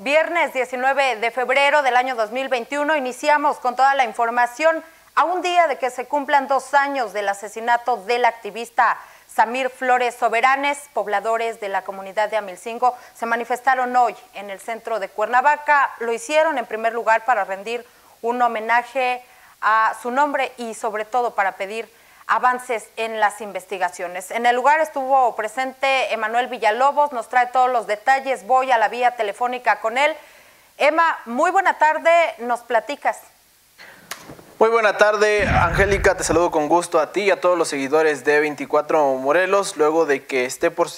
Viernes 19 de febrero del año 2021 iniciamos con toda la información a un día de que se cumplan 2 años del asesinato del activista Samir Flores Soberanes. Pobladores de la comunidad de Amilcingo se manifestaron hoy en el centro de Cuernavaca. Lo hicieron en primer lugar para rendir un homenaje a su nombre y sobre todo para pedir avances en las investigaciones. En el lugar estuvo presente Emmanuel Villalobos, nos trae todos los detalles. Voy a la vía telefónica con él. Emma, muy buena tarde, nos platicas. Muy buena tarde, Angélica, te saludo con gusto a ti y a todos los seguidores de 24 Morelos, luego de que esté por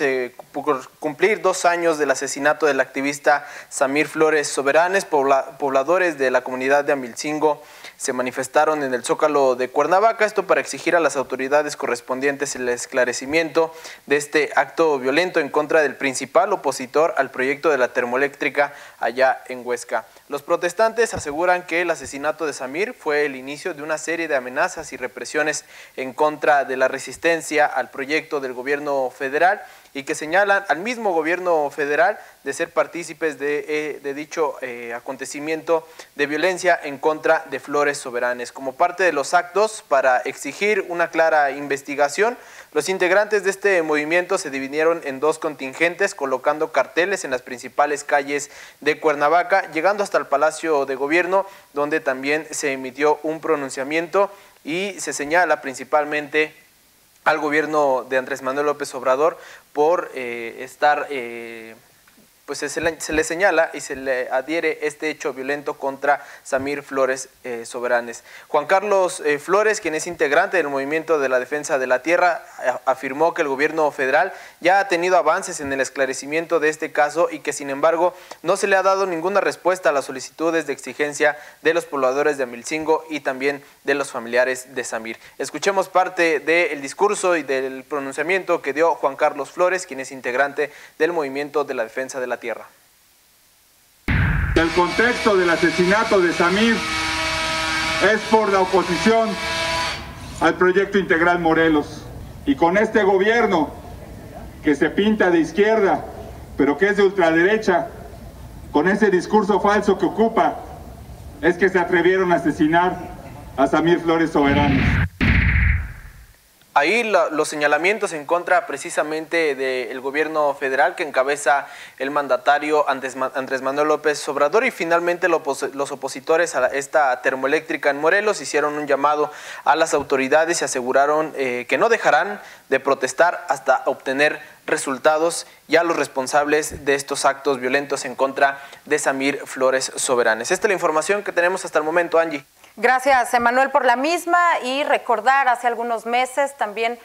cumplir 2 años del asesinato del activista Samir Flores Soberanes. Pobladores de la comunidad de Amilcingo se manifestaron en el Zócalo de Cuernavaca, esto para exigir a las autoridades correspondientes el esclarecimiento de este acto violento en contra del principal opositor al proyecto de la termoeléctrica allá en Huexca. Los protestantes aseguran que el asesinato de Samir fue el inicio de una serie de amenazas y represiones en contra de la resistencia al proyecto del gobierno federal y que señalan al mismo gobierno federal de ser partícipes de dicho acontecimiento de violencia en contra de Flores Soberanes. Como parte de los actos para exigir una clara investigación, los integrantes de este movimiento se dividieron en 2 contingentes, colocando carteles en las principales calles de Cuernavaca, llegando hasta el Palacio de Gobierno, donde también se emitió un pronunciamiento y se señala principalmente al gobierno de Andrés Manuel López Obrador por estar, pues se le señala y se le adhiere este hecho violento contra Samir Flores Soberanes. Juan Carlos Flores, quien es integrante del Movimiento de la Defensa de la Tierra, afirmó que el gobierno federal ya ha tenido avances en el esclarecimiento de este caso y que, sin embargo, no se le ha dado ninguna respuesta a las solicitudes de exigencia de los pobladores de Amilcingo y también de los familiares de Samir. Escuchemos parte del discurso y del pronunciamiento que dio Juan Carlos Flores, quien es integrante del Movimiento de la Defensa de la Tierra. El contexto del asesinato de Samir es por la oposición al Proyecto Integral Morelos, y con este gobierno que se pinta de izquierda pero que es de ultraderecha, con ese discurso falso que ocupa, es que se atrevieron a asesinar a Samir Flores Soberanes. Ahí los señalamientos en contra precisamente del gobierno federal que encabeza el mandatario Andrés Manuel López Obrador, y finalmente los opositores a esta termoeléctrica en Morelos hicieron un llamado a las autoridades y aseguraron que no dejarán de protestar hasta obtener resultados y a los responsables de estos actos violentos en contra de Samir Flores Soberanes. Esta es la información que tenemos hasta el momento, Angie. Gracias, Emmanuel, por la misma, y recordar, hace algunos meses también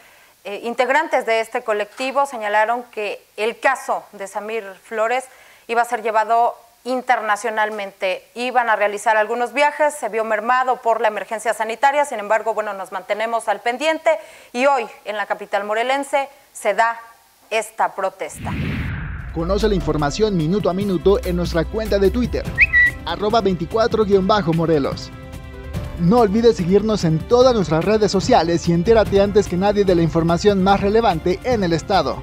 integrantes de este colectivo señalaron que el caso de Samir Flores iba a ser llevado internacionalmente. Iban a realizar algunos viajes, se vio mermado por la emergencia sanitaria, sin embargo, bueno, nos mantenemos al pendiente y hoy en la capital morelense se da esta protesta. Conoce la información minuto a minuto en nuestra cuenta de Twitter, @24_Morelos. No olvides seguirnos en todas nuestras redes sociales y entérate antes que nadie de la información más relevante en el estado.